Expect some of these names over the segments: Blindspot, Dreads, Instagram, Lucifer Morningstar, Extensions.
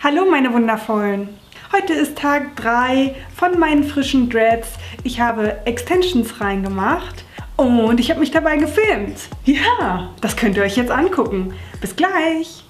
Hallo meine Wundervollen! Heute ist Tag 3 von meinen frischen Dreads. Ich habe Extensions reingemacht und ich habe mich dabei gefilmt. Ja, das könnt ihr euch jetzt angucken. Bis gleich!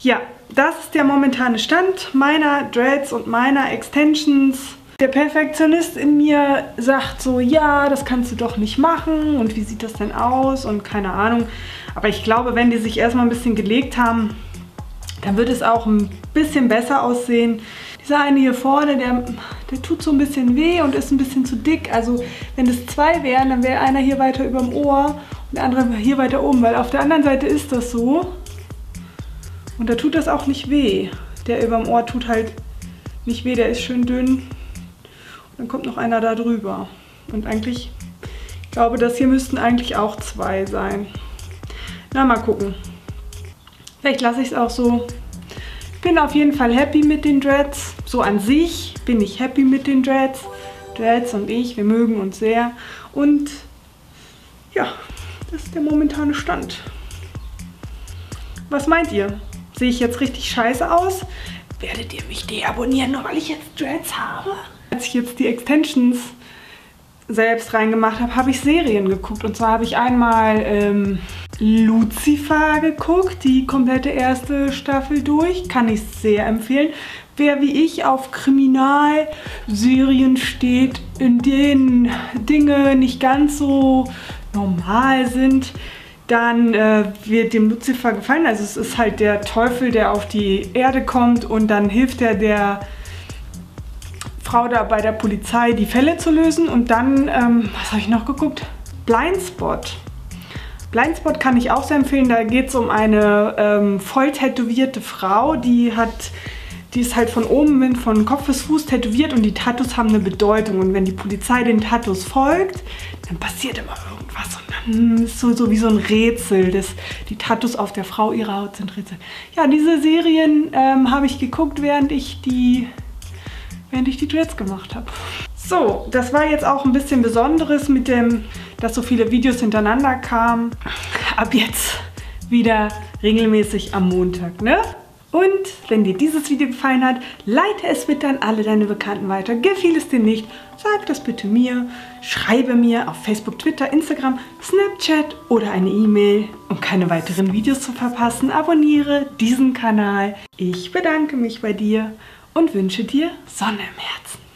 Ja, das ist der momentane Stand meiner Dreads und meiner Extensions. Der Perfektionist in mir sagt so, ja, das kannst du doch nicht machen und wie sieht das denn aus und keine Ahnung. Aber ich glaube, wenn die sich erstmal ein bisschen gelegt haben, dann wird es auch ein bisschen besser aussehen. Dieser eine hier vorne, der tut so ein bisschen weh und ist ein bisschen zu dick. Also wenn es zwei wären, dann wäre einer hier weiter überm Ohr und der andere hier weiter oben, weil auf der anderen Seite ist das so. Und da tut das auch nicht weh. Der überm Ohr tut halt nicht weh, der ist schön dünn. Und dann kommt noch einer da drüber. Und eigentlich, ich glaube, das hier müssten eigentlich auch zwei sein. Na, mal gucken. Vielleicht lasse ich es auch so. Ich bin auf jeden Fall happy mit den Dreads. So an sich bin ich happy mit den Dreads. Dreads und ich, wir mögen uns sehr. Und ja, das ist der momentane Stand. Was meint ihr? Sehe ich jetzt richtig scheiße aus? Werdet ihr mich deabonnieren, nur weil ich jetzt Dreads habe? Als ich jetzt die Extensions selbst reingemacht habe, habe ich Serien geguckt. Und zwar habe ich einmal Lucifer geguckt, die komplette erste Staffel durch. Kann ich sehr empfehlen. Wer wie ich auf Kriminalserien steht, in denen Dinge nicht ganz so normal sind, dann wird dem Lucifer gefallen. Also es ist halt der Teufel, der auf die Erde kommt und dann hilft er der Frau da bei der Polizei, die Fälle zu lösen. Und dann, was habe ich noch geguckt? Blindspot. Blindspot kann ich auch sehr empfehlen. Da geht es um eine voll tätowierte Frau, die ist halt von oben, von Kopf bis Fuß tätowiert und die Tattoos haben eine Bedeutung. Und wenn die Polizei den Tattoos folgt, dann passiert immer irgendwas und dann ist so wie so ein Rätsel. Die Tattoos auf der Frau, ihrer Haut sind Rätsel. Ja, diese Serien habe ich geguckt, während ich die Dreads gemacht habe. So, das war jetzt auch ein bisschen Besonderes mit dem, dass so viele Videos hintereinander kamen. Ab jetzt wieder regelmäßig am Montag, ne? Und wenn dir dieses Video gefallen hat, leite es bitte an alle deine Bekannten weiter. Gefiel es dir nicht, sag das bitte mir, schreibe mir auf Facebook, Twitter, Instagram, Snapchat oder eine E-Mail. Um keine weiteren Videos zu verpassen, abonniere diesen Kanal. Ich bedanke mich bei dir und wünsche dir Sonne im Herzen.